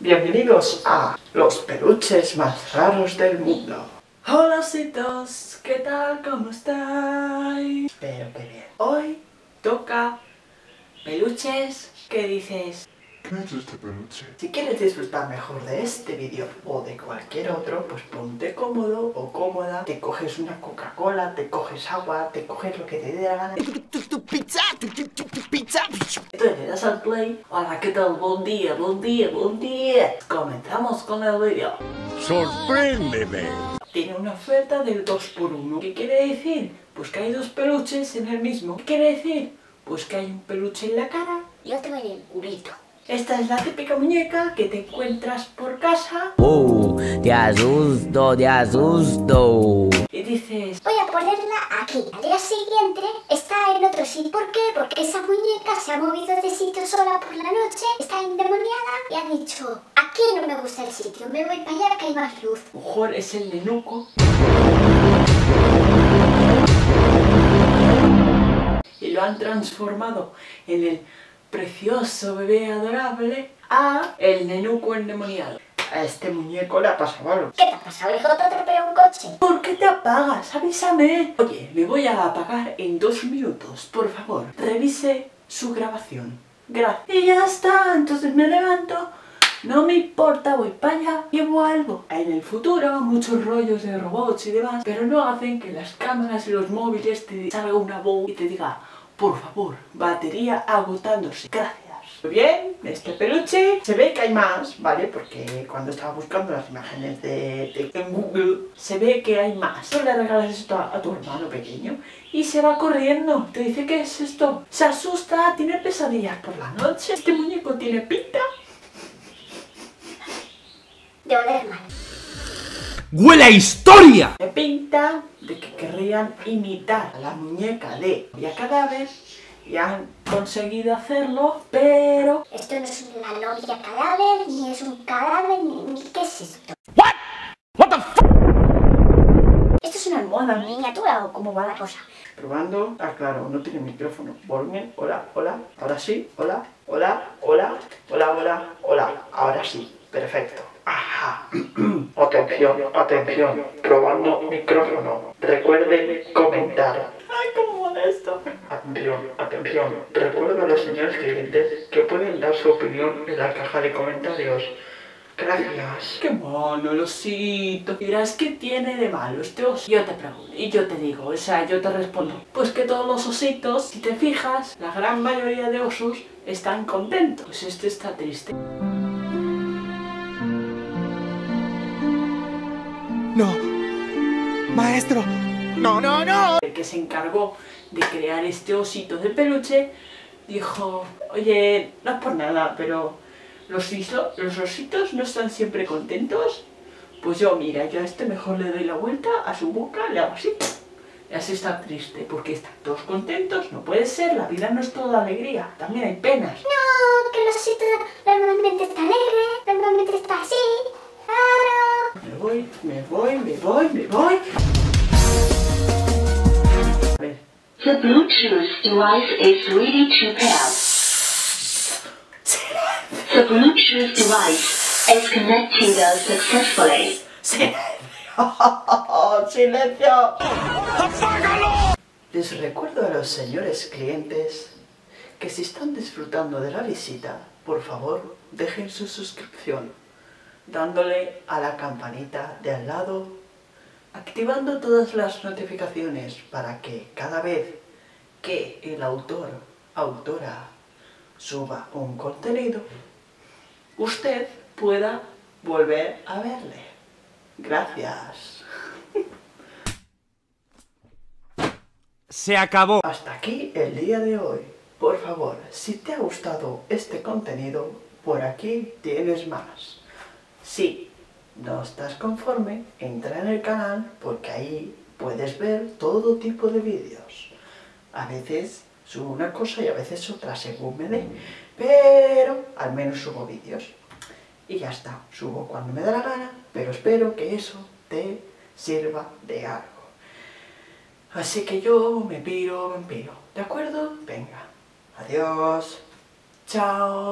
Bienvenidos a los peluches más raros del mundo. Hola citos, ¿qué tal? ¿Cómo estáis? Espero que bien. Hoy toca peluches que dices, ¿qué es este peluche? Si quieres disfrutar mejor de este vídeo o de cualquier otro, pues ponte cómodo o cómoda, te coges una Coca-Cola, te coges agua, te coges lo que te dé la gana. ¡Pizza! Entonces le das al play. Hola, ¿qué tal? Buen día, buen día, buen día. Comenzamos con el vídeo. ¡Sorpréndeme! Tiene una oferta del 2x1. ¿Qué quiere decir? Pues que hay dos peluches en el mismo. ¿Qué quiere decir? Pues que hay un peluche en la cara y otro en el culito. Esta es la típica muñeca que te encuentras por casa. ¡Oh! ¡Te asusto, te asusto! Y dices, voy a ponerla aquí. Al día siguiente está en otro sitio. ¿Por qué? Porque esa muñeca se ha movido de sitio sola por la noche, está endemoniada y ha dicho, aquí no me gusta el sitio, me voy para allá que hay más luz. Mejor es el nenuco. Y lo han transformado en el precioso bebé adorable a el nenuco endemoniado. A este muñeco le ha pasado algo. ¿Qué te ha pasado, hijo? ¿Te atropelló un coche? ¿Por qué te apagas? Avísame. Oye, me voy a apagar en 2 minutos. Por favor, revise su grabación. Gracias. Y ya está. Entonces me levanto. No me importa, voy para allá, llevo algo. En el futuro, muchos rollos de robots y demás, pero no hacen que las cámaras y los móviles te salga una voz y te diga, por favor, batería agotándose. Gracias. Muy bien, este peluche. Se ve que hay más, ¿vale? Porque cuando estaba buscando las imágenes en Google, se ve que hay más. Tú le regalas esto a tu hermano pequeño y se va corriendo. Te dice, ¿qué es esto? Se asusta, tiene pesadillas por la noche. Este muñeco tiene pinta de oler mal. ¡Huele a historia! Me pinta de que querrían imitar a la muñeca de Novia Cadáver y han conseguido hacerlo, pero esto no es una novia cadáver, ni es un cadáver, ni qué es esto. What? What the fuck? Esto es una moda, una miniatura o cómo va la cosa. Probando. Ah, claro, no tiene micrófono. Volumen. Hola, hola. Ahora sí. Hola, hola, hola, hola, hola, hola. Ahora sí. Perfecto. Ajá. Atención, atención. Probando micrófono. Recuerden comentar. Ay, cómo molesto. Atención, atención. Recuerdo a los señores clientes que pueden dar su opinión en la caja de comentarios. Gracias. Qué mono el osito. Dirás, ¿qué tiene de malo este oso? Yo te pregunto y yo te digo, o sea, yo te respondo. Pues que todos los ositos, si te fijas, la gran mayoría de osos están contentos. Pues este está triste. No, maestro, no, no, no. El que se encargó de crear este osito de peluche dijo, oye, no es por nada, pero los ositos no están siempre contentos. Pues yo, mira, yo a este mejor le doy la vuelta a su boca, le hago así, y así está triste, porque están todos contentos. No puede ser, la vida no es toda alegría, también hay penas. No, porque los ositos normalmente están alegres, normalmente está así. Me voy, me voy, me voy, me voy. A ver. The Bluetooth device is ready to pair. The Bluetooth device is connected successfully. ¡Silencio! ¡Silencio! ¡Apágalo! Les recuerdo a los señores clientes que si están disfrutando de la visita, por favor, dejen su suscripción, dándole a la campanita de al lado, activando todas las notificaciones para que cada vez que el autor, autora, suba un contenido, usted pueda volver a verle. Gracias. Se acabó. Hasta aquí el día de hoy. Por favor, si te ha gustado este contenido, por aquí tienes más. Si no estás conforme, entra en el canal porque ahí puedes ver todo tipo de vídeos. A veces subo una cosa y a veces otra según me dé, pero al menos subo vídeos. Y ya está, subo cuando me da la gana, pero espero que eso te sirva de algo. Así que yo me piro, ¿de acuerdo? Venga, adiós, chao.